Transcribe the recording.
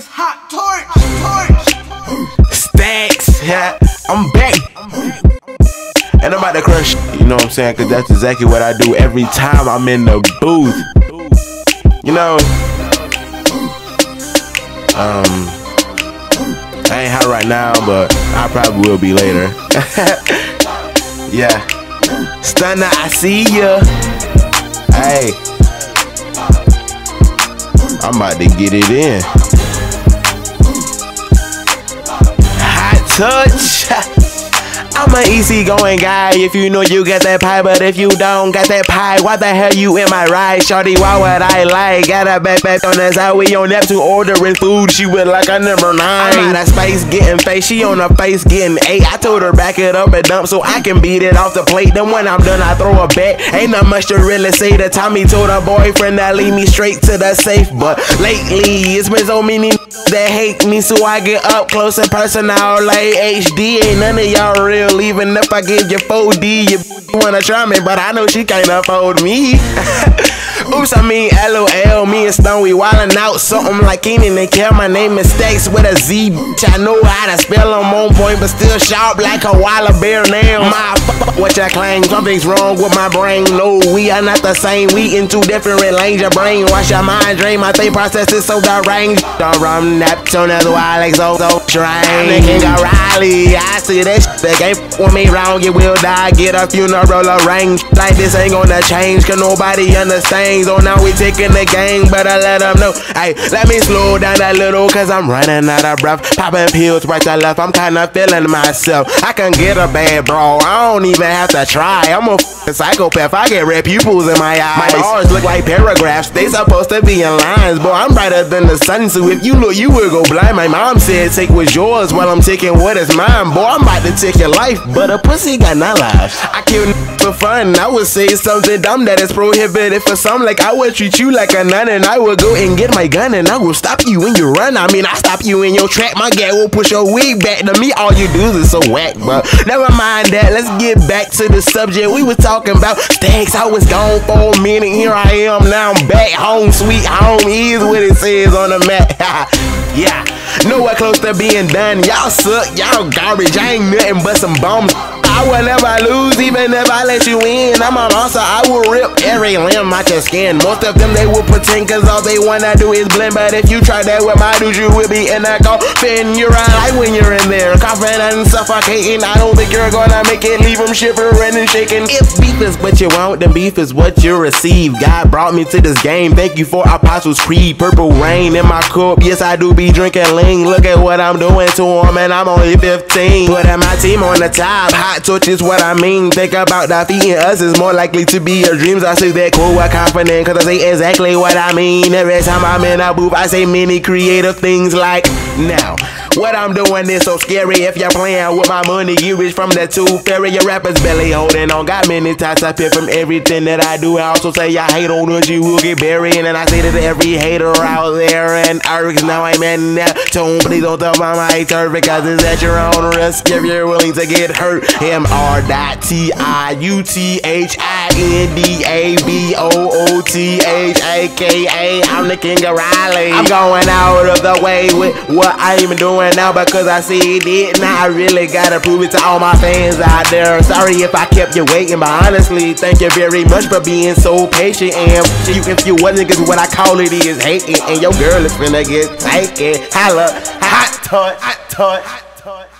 this hot torch. Stacks, yeah, I'm back. And I'm about to crush, you know what I'm saying? Cause that's exactly what I do every time I'm in the booth. You know, I ain't hot right now, but I probably will be later. Yeah. Stunner, I see ya. Hey, I'm about to get it in. Hot touch. I'm an easygoing guy. If you know you got that pie, but if you don't got that pie, why the hell you in my ride? Shorty, why would I lie? Got a backpack on the side, we on Neptune ordering food. She was like a number 9. I'm out of space getting face, she on her face getting 8. I told her back it up and dump so I can beat it off the plate. Then when I'm done, I throw a bet. Ain't not much to really say. The time he told her boyfriend that lead me straight to the safe. But lately, it's been so many that hate me, so I get up close and personal like HD. Ain't none of y'all real, even if I give you 4D. You wanna try me, but I know she can't afford me. Oops, I mean LOL, me and Stone, we wildin' out. Something like Kenan and Kel, my name is Stacks with a Z. Bitch, I know how to spell them on point, but still sharp like a walla bear now. My fuck what y'all claim, something's wrong with my brain. No, we are not the same, we in two different lanes. Your brain, watch your mind dream, my thing process is so deranged. I'm Neptune, that's why I like so strange. I'm the king of Riley, I see that shit, that game f*** with me wrong. You will die, get a funeral arranged. Like this ain't gonna change, cause nobody understands. So now we taking the gang, but I let them know. Ay, let me slow down a little, cause I'm running out of breath. Popping pills right to left, I'm kinda feeling myself. I can get a bad bro, I don't even have to try. I'm a f***ing psychopath, I get red pupils in my eyes. My R's look like paragraphs, they supposed to be in lines. Boy, I'm brighter than the sun, so if you look, you will go blind. My mom said take what's yours, while I'm taking what is mine. Boy, I'm about to take your life, but a pussy got no life. I kill for fun, I would say something dumb that is prohibited for some. Like I will treat you like a nun, and I will go and get my gun, and I will stop you when you run. I mean, I stop you in your track. My gat will push your wig back to me. All you do is so whack, but never mind that. Let's get back to the subject we were talking about. Stacks, I was gone for a minute. Here I am now. I'm back home, sweet home is what it says on the map. Yeah, nowhere close to being done. Y'all suck. Y'all garbage. I ain't nothing but some bums. I will never lose, even if I let you in. I'm a monster, I will rip every limb out your skin. Most of them, they will pretend, cause all they wanna do is blend. But if you try that with my dudes, you will be in that coffin. You're alive when you're in there, coughing and suffocating. I don't think you're gonna make it, leave them shivering and shaking. If beef is what you want, then beef is what you receive. God brought me to this game, thank you for Apostles' Creed. Purple rain in my cup, yes I do be drinking lean. Look at what I'm doing to them, and I'm only 15. Putting my team on the top, hot touch is what I mean. Think about defeating us is more likely to be your dreams. I say that quote with confidence, cause I say exactly what I mean. Every time I'm in a booth, I say many creative things like, now, what I'm doing is so scary. If you're playing with my money, you reach from the two fairy. Your rapper's belly holding on, got many times I pick from everything that I do. I also say I hate on us, you will get buried. And I say that to every hater out there and irks. Now I'm in that tune, please don't tell my mind turf, because it's at your own risk if you're willing to get hurt. MR.TIUTHINDABOOTHAKA. I'm the king of Riley. I'm going out of the way with what I'm doing now, because I said it. Now I really gotta prove it to all my fans out there. Sorry if I kept you waiting, but honestly, thank you very much for being so patient. And if you wasn't, cause what I call it is hating. And your girl is finna get taken. Holla, hot touch.